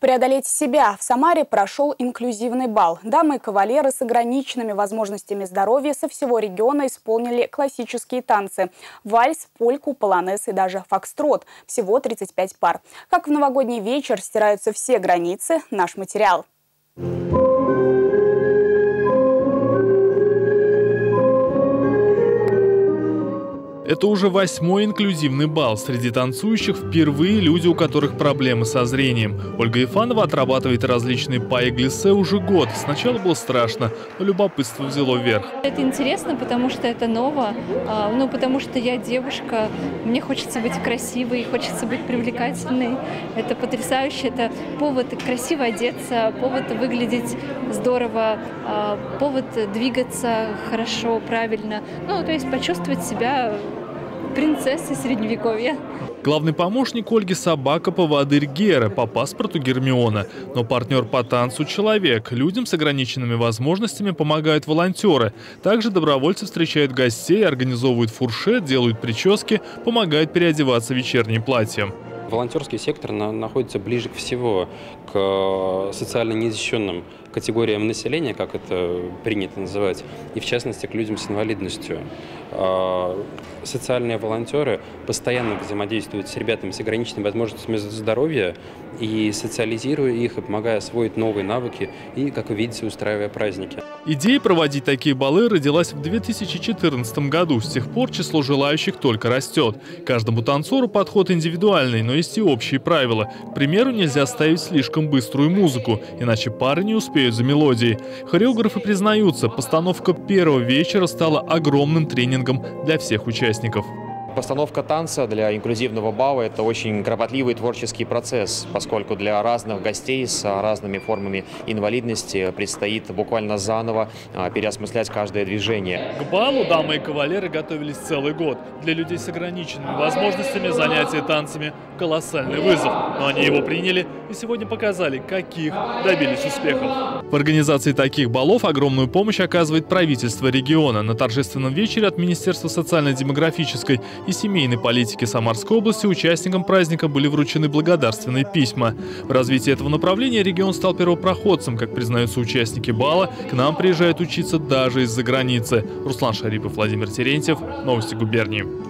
Преодолеть себя в Самаре прошел инклюзивный бал. Дамы и кавалеры с ограниченными возможностями здоровья со всего региона исполнили классические танцы. Вальс, польку, полонез и даже фокстрот. Всего 35 пар. Как в новогодний вечер стираются все границы, наш материал. Это уже 8-й инклюзивный бал. Среди танцующих впервые люди, у которых проблемы со зрением. Ольга Ифанова отрабатывает различные па-эглиссе уже год. Сначала было страшно, но любопытство взяло вверх. Это интересно, потому что это ново. Потому что я девушка, мне хочется быть красивой, хочется быть привлекательной. Это потрясающе, это повод красиво одеться, повод выглядеть здорово, повод двигаться хорошо, правильно. То есть почувствовать себя принцессы средневековья. Главный помощник Ольги – собака-поводырь Гера, по паспорту Гермиона. Но партнер по танцу – человек. Людям с ограниченными возможностями помогают волонтеры. Также добровольцы встречают гостей, организовывают фуршет, делают прически, помогают переодеваться в вечерние платья. Волонтерский сектор находится ближе всего к социально незащищенным категориям населения, как это принято называть, и в частности к людям с инвалидностью. Социальные волонтеры постоянно взаимодействуют с ребятами с ограниченными возможностями здоровья и социализируя их, и помогая освоить новые навыки и, как вы видите, устраивая праздники. Идея проводить такие балы родилась в 2014 году. С тех пор число желающих только растет. Каждому танцору подход индивидуальный, но есть и общие правила. К примеру, нельзя ставить слишком быструю музыку, иначе пары не успеют за мелодией. Хореографы признаются, постановка первого вечера стала огромным тренингом для всех участников. Постановка танца для инклюзивного бала – это очень кропотливый творческий процесс, поскольку для разных гостей с разными формами инвалидности предстоит буквально заново переосмыслять каждое движение. К балу дамы и кавалеры готовились целый год. Для людей с ограниченными возможностями занятия танцами – колоссальный вызов. Но они его приняли и сегодня показали, каких добились успехов. В организации таких балов огромную помощь оказывает правительство региона. На торжественном вечере от Министерства социально-демографической и семейной политики Самарской области участникам праздника были вручены благодарственные письма. В развитии этого направления регион стал первопроходцем. Как признаются участники бала, к нам приезжают учиться даже из-за границы. Руслан Шарипов, Владимир Терентьев. Новости губернии.